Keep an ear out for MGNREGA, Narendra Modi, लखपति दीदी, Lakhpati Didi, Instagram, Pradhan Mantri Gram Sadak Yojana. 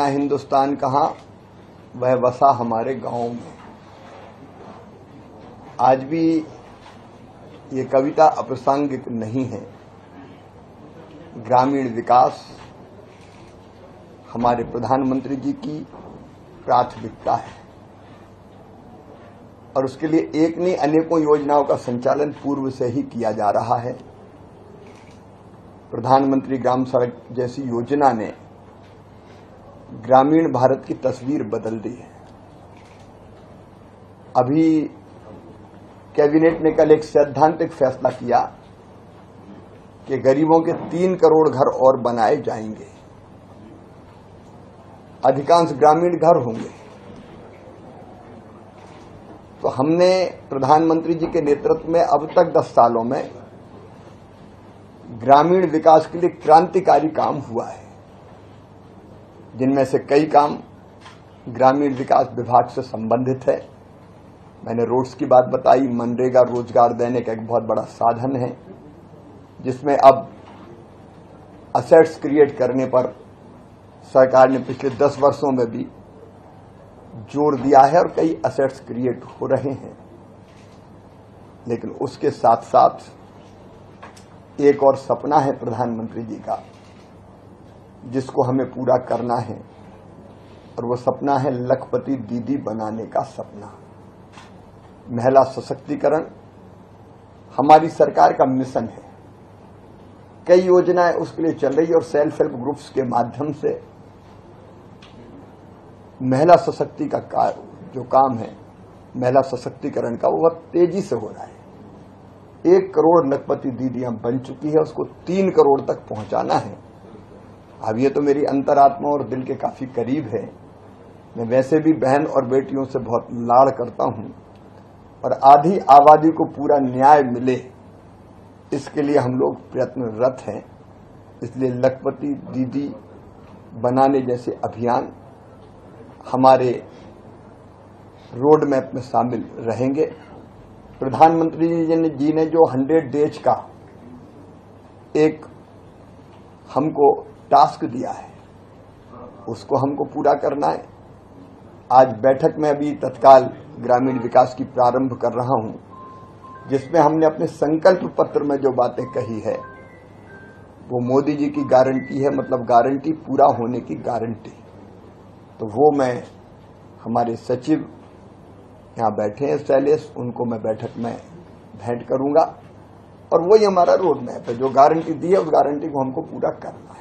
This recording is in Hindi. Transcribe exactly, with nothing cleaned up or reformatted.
ना हिंदुस्तान कहाँ, वह बसा हमारे गाँव में। आज भी ये कविता अप्रासंगिक नहीं है। ग्रामीण विकास हमारे प्रधानमंत्री जी की प्राथमिकता है और उसके लिए एक नहीं अनेकों योजनाओं का संचालन पूर्व से ही किया जा रहा है। प्रधानमंत्री ग्राम सड़क जैसी योजना ने ग्रामीण भारत की तस्वीर बदल दी है। अभी कैबिनेट ने कल एक सैद्धांतिक फैसला किया कि गरीबों के तीन करोड़ घर और बनाए जाएंगे। अधिकांश ग्रामीण घर होंगे। तो हमने प्रधानमंत्री जी के नेतृत्व में अब तक दस सालों में ग्रामीण विकास के लिए क्रांतिकारी काम हुआ है, जिनमें से कई काम ग्रामीण विकास विभाग से संबंधित है। मैंने रोड्स की बात बताई। मनरेगा रोजगार देने का एक बहुत बड़ा साधन है, जिसमें अब असेट्स क्रिएट करने पर सरकार ने पिछले दस वर्षों में भी जोर दिया है और कई असेट्स क्रिएट हो रहे हैं। लेकिन उसके साथ साथ एक और सपना है प्रधानमंत्री जी का, जिसको हमें पूरा करना है, और वो सपना है लखपति दीदी बनाने का सपना। महिला सशक्तिकरण हमारी सरकार का मिशन है। कई योजनाएं उसके लिए चल रही है और सेल्फ हेल्प ग्रुप्स के माध्यम से महिला सशक्ति का कार्य जो काम है, महिला सशक्तिकरण का, वो बहुत तेजी से हो रहा है। एक करोड़ लखपति दीदियां बन चुकी है, उसको तीन करोड़ तक पहुंचाना है। अब ये तो मेरी अंतरात्मा और दिल के काफी करीब है। मैं वैसे भी बहन और बेटियों से बहुत लाड़ करता हूं और आधी आबादी को पूरा न्याय मिले, इसके लिए हम लोग प्रयत्नरत हैं। इसलिए लखपति दीदी बनाने जैसे अभियान हमारे रोड मैप में शामिल रहेंगे। प्रधानमंत्री जी ने जो हंड्रेड डेज का एक हमको टास्क दिया है, उसको हमको पूरा करना है। आज बैठक में अभी तत्काल ग्रामीण विकास की प्रारंभ कर रहा हूं, जिसमें हमने अपने संकल्प पत्र में जो बातें कही है, वो मोदी जी की गारंटी है, मतलब गारंटी पूरा होने की गारंटी। तो वो मैं, हमारे सचिव यहाँ बैठे हैं शैलेश, उनको मैं बैठक में भेंट करूंगा और वही हमारा रोड मैप है। जो गारंटी दी है उस गारंटी को हमको पूरा करना है।